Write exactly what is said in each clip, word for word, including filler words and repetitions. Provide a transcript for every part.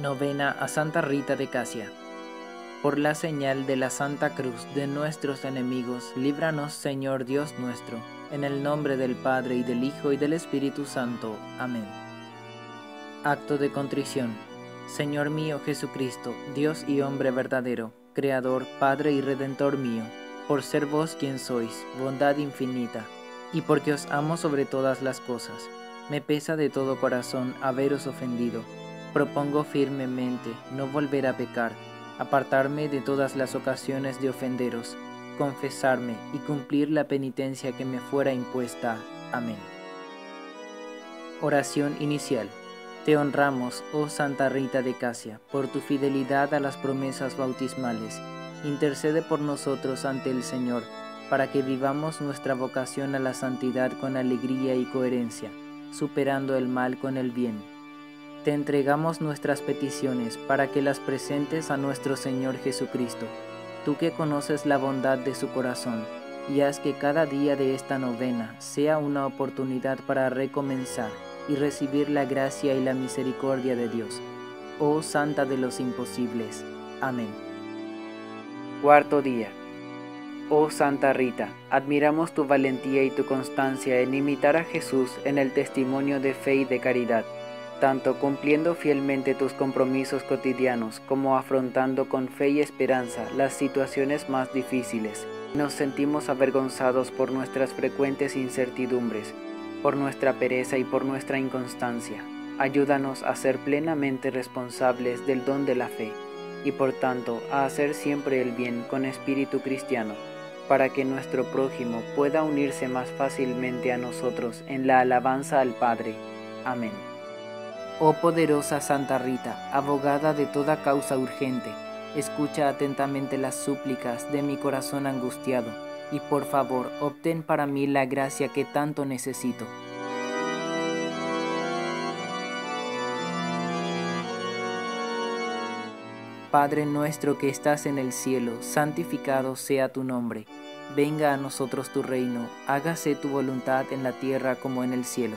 Novena a Santa Rita de Casia. Por la señal de la Santa Cruz de nuestros enemigos, líbranos, Señor Dios nuestro, en el nombre del Padre, y del Hijo, y del Espíritu Santo. Amén. Acto de contrición. Señor mío Jesucristo, Dios y hombre verdadero, Creador, Padre y Redentor mío, por ser vos quien sois, bondad infinita, y porque os amo sobre todas las cosas, me pesa de todo corazón haberos ofendido. Propongo firmemente no volver a pecar, apartarme de todas las ocasiones de ofenderos, confesarme y cumplir la penitencia que me fuera impuesta. Amén. Oración inicial. Te honramos, oh Santa Rita de Casia, por tu fidelidad a las promesas bautismales. Intercede por nosotros ante el Señor, para que vivamos nuestra vocación a la santidad con alegría y coherencia, superando el mal con el bien. Te entregamos nuestras peticiones para que las presentes a nuestro Señor Jesucristo, tú que conoces la bondad de su corazón, y haz que cada día de esta novena sea una oportunidad para recomenzar y recibir la gracia y la misericordia de Dios. Oh Santa de los imposibles. Amén. Cuarto día. Oh Santa Rita, admiramos tu valentía y tu constancia en imitar a Jesús en el testimonio de fe y de caridad, tanto cumpliendo fielmente tus compromisos cotidianos como afrontando con fe y esperanza las situaciones más difíciles. Nos sentimos avergonzados por nuestras frecuentes incertidumbres, por nuestra pereza y por nuestra inconstancia. Ayúdanos a ser plenamente responsables del don de la fe y por tanto a hacer siempre el bien con espíritu cristiano, para que nuestro prójimo pueda unirse más fácilmente a nosotros en la alabanza al Padre. Amén. Oh poderosa Santa Rita, abogada de toda causa urgente, escucha atentamente las súplicas de mi corazón angustiado, y por favor, obtén para mí la gracia que tanto necesito. Padre nuestro que estás en el cielo, santificado sea tu nombre. Venga a nosotros tu reino, hágase tu voluntad en la tierra como en el cielo.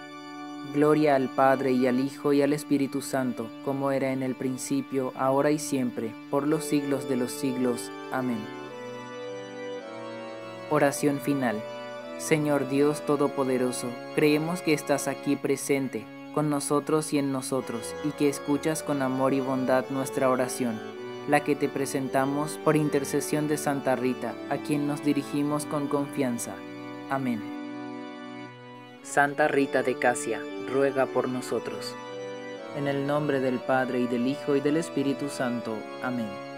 Gloria al Padre, y al Hijo, y al Espíritu Santo, como era en el principio, ahora y siempre, por los siglos de los siglos. Amén. Oración final. Señor Dios Todopoderoso, creemos que estás aquí presente, con nosotros y en nosotros, y que escuchas con amor y bondad nuestra oración, la que te presentamos por intercesión de Santa Rita, a quien nos dirigimos con confianza. Amén. Santa Rita de Casia, ruega por nosotros. En el nombre del Padre, y del Hijo, y del Espíritu Santo. Amén.